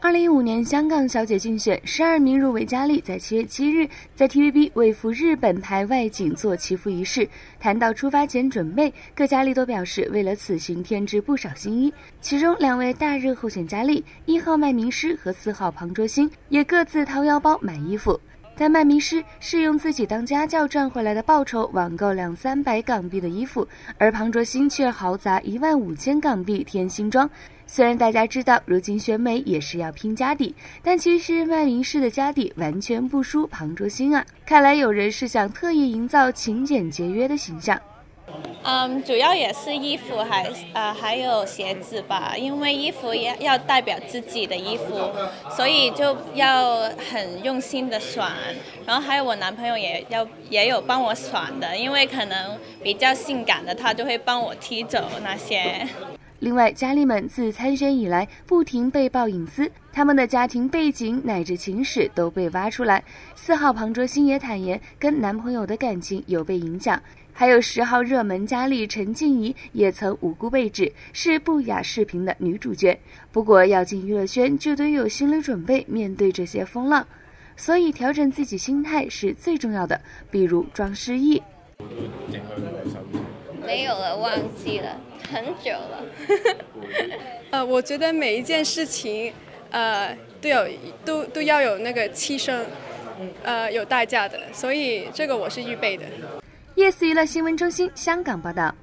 2015年香港小姐竞选，12名入围佳丽在7月7日在 TVB 为赴日本排外景做祈福仪式。谈到出发前准备，各佳丽都表示为了此行添置不少新衣。其中2位大热候选佳丽，1号麦明诗和4号庞卓欣，也各自掏腰包买衣服。 但麦明诗是用自己当家教赚回来的报酬网购200-300港币的衣服，而庞卓欣却豪砸15000港币添新装。虽然大家知道如今选美也是要拼家底，但其实麦明诗的家底完全不输庞卓欣啊！看来有人是想特意营造勤俭节约的形象。主要也是衣服还有鞋子吧，因为衣服也要代表自己的衣服，所以就要很用心的选。然后还有我男朋友也有帮我选的，因为可能比较性感的他就会帮我踢走那些。另外，佳丽们自参选以来不停被曝隐私，他们的家庭背景乃至情史都被挖出来。4号庞卓欣也坦言跟男朋友的感情有被影响。 还有10号热门佳丽陈静怡也曾无辜被指是不雅视频的女主角，不过要进娱乐圈就得有心理准备面对这些风浪，所以调整自己心态是最重要的。比如装失忆，没有了，忘记了，很久了。我觉得每一件事情，都要有那个牺牲，有代价的，所以这个我是预备的。 yes 娱乐新闻中心香港报道。